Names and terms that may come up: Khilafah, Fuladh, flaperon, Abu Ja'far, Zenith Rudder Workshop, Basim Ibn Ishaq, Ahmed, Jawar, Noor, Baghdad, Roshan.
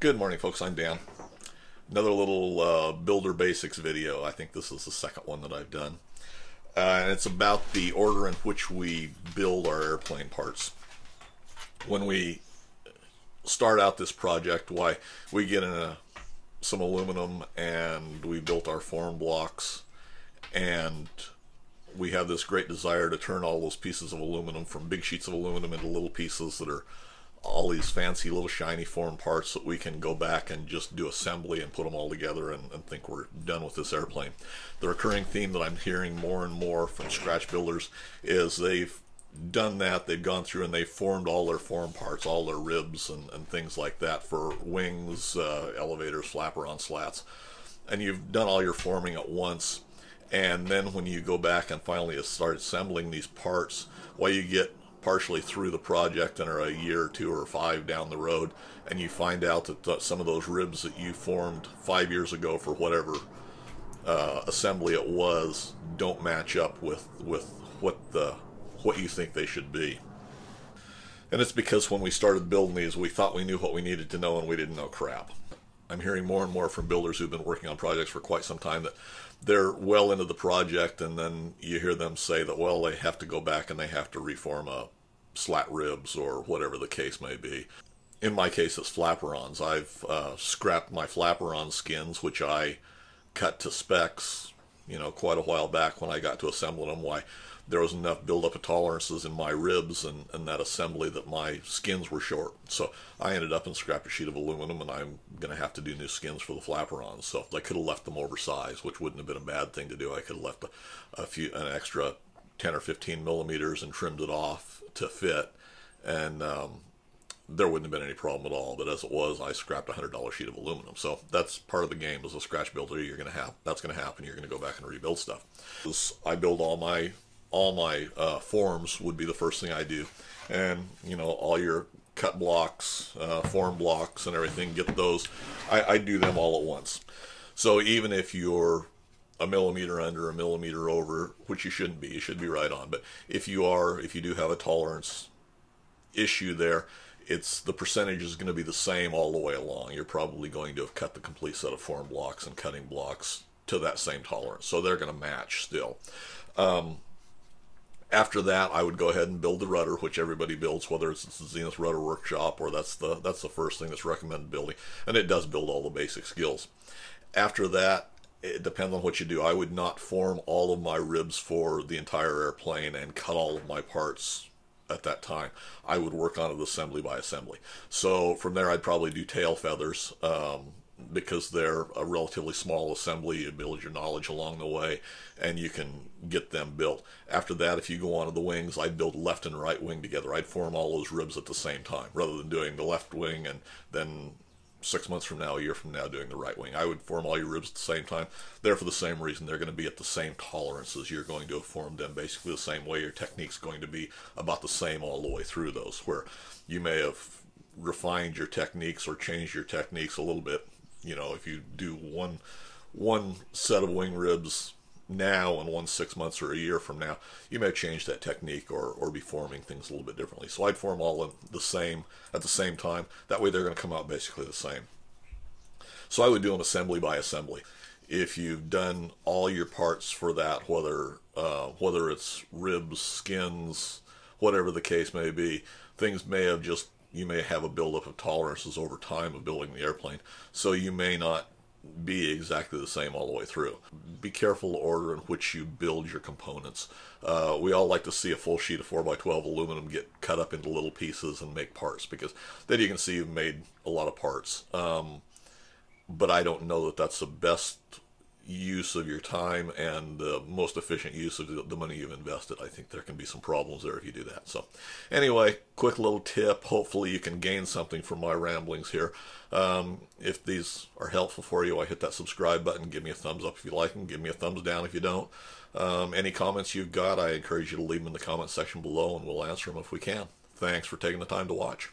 Good morning, folks. I'm Dan. Another little builder basics video. I think this is the second one that I've done. And it's about the order in which we build our airplane parts. When we start out this project, why we get in some aluminum and we built our form blocks, and we have this great desire to turn all those pieces of aluminum from big sheets of aluminum into little pieces that are all these fancy little shiny form parts that we can go back and just do assembly and put them all together and think we're done with this airplane. The recurring theme that I'm hearing more and more from scratch builders is they've done that, they've gone through and they've formed all their form parts, all their ribs and things like that for wings, elevators, flaperon slats, and you've done all your forming at once, and then when you go back and finally start assembling these parts, while you get partially through the project and are a year or two or five down the road, and you find out that some of those ribs that you formed 5 years ago for whatever assembly it was don't match up with what you think they should be. And it's because when we started building these, we thought we knew what we needed to know, and we didn't know crap. I'm hearing more and more from builders who've been working on projects for quite some time that they're well into the project, and then you hear them say that, well, they have to go back and they have to reform a slat ribs or whatever the case may be. In my case, it's flaperons. I've scrapped my flaperon skins, which I cut to specs, you know, quite a while back when I got to assembling them. Why, there was enough buildup of tolerances in my ribs and that assembly that my skins were short. So I ended up and scrapped a sheet of aluminum, and I'm going to have to do new skins for the flaperons. So I could have left them oversized, which wouldn't have been a bad thing to do. I could have left an extra 10 or 15 millimeters and trimmed it off to fit, and there wouldn't have been any problem at all. But as it was, I scrapped a $100 sheet of aluminum. So that's part of the game as a scratch builder. You're going to have, that's going to happen. You're going to go back and rebuild stuff. I build all my forms would be the first thing I do, and you know, all your cut blocks, form blocks and everything, get those, I do them all at once. So even if you're a millimeter under, a millimeter over, which you shouldn't be, you should be right on, but if you do have a tolerance issue there, it's, the percentage is going to be the same all the way along. You're probably going to have cut the complete set of form blocks and cutting blocks to that same tolerance, so they're going to match still. After that, I would go ahead and build the rudder, which everybody builds, whether it's the Zenith Rudder Workshop or that's the first thing that's recommended building, and it does build all the basic skills. After that, it depends on what you do. I would not form all of my ribs for the entire airplane and cut all of my parts at that time. I would work on it assembly by assembly. So from there, I'd probably do tail feathers, because they're a relatively small assembly. You build your knowledge along the way and you can get them built. After that, if you go on to the wings, I'd build left and right wing together. I'd form all those ribs at the same time, rather than doing the left wing and then 6 months from now, a year from now, doing the right wing. I would form all your ribs at the same time. They're for the same reason. They're going to be at the same tolerances. You're going to have formed them basically the same way. Your technique's going to be about the same all the way through those, where you may have refined your techniques or changed your techniques a little bit. You know, if you do one set of wing ribs now and one 6 months or a year from now, you may change that technique or be forming things a little bit differently. So I'd form all of the same at the same time. That way they're going to come out basically the same. So I would do them assembly by assembly. If you've done all your parts for that, whether it's ribs, skins, whatever the case may be, things may have just, you may have a buildup of tolerances over time of building the airplane, so you may not be exactly the same all the way through. Be careful the order in which you build your components. We all like to see a full sheet of 4x12 aluminum get cut up into little pieces and make parts, because then you can see you've made a lot of parts. But I don't know that that's the best use of your time and the most efficient use of the money you've invested. I think there can be some problems there if you do that. So anyway, quick little tip. Hopefully you can gain something from my ramblings here. If these are helpful for you, I hit that subscribe button. Give me a thumbs up if you like them. Give me a thumbs down if you don't. Any comments you've got, I encourage you to leave them in the comment section below, and we'll answer them if we can. Thanks for taking the time to watch.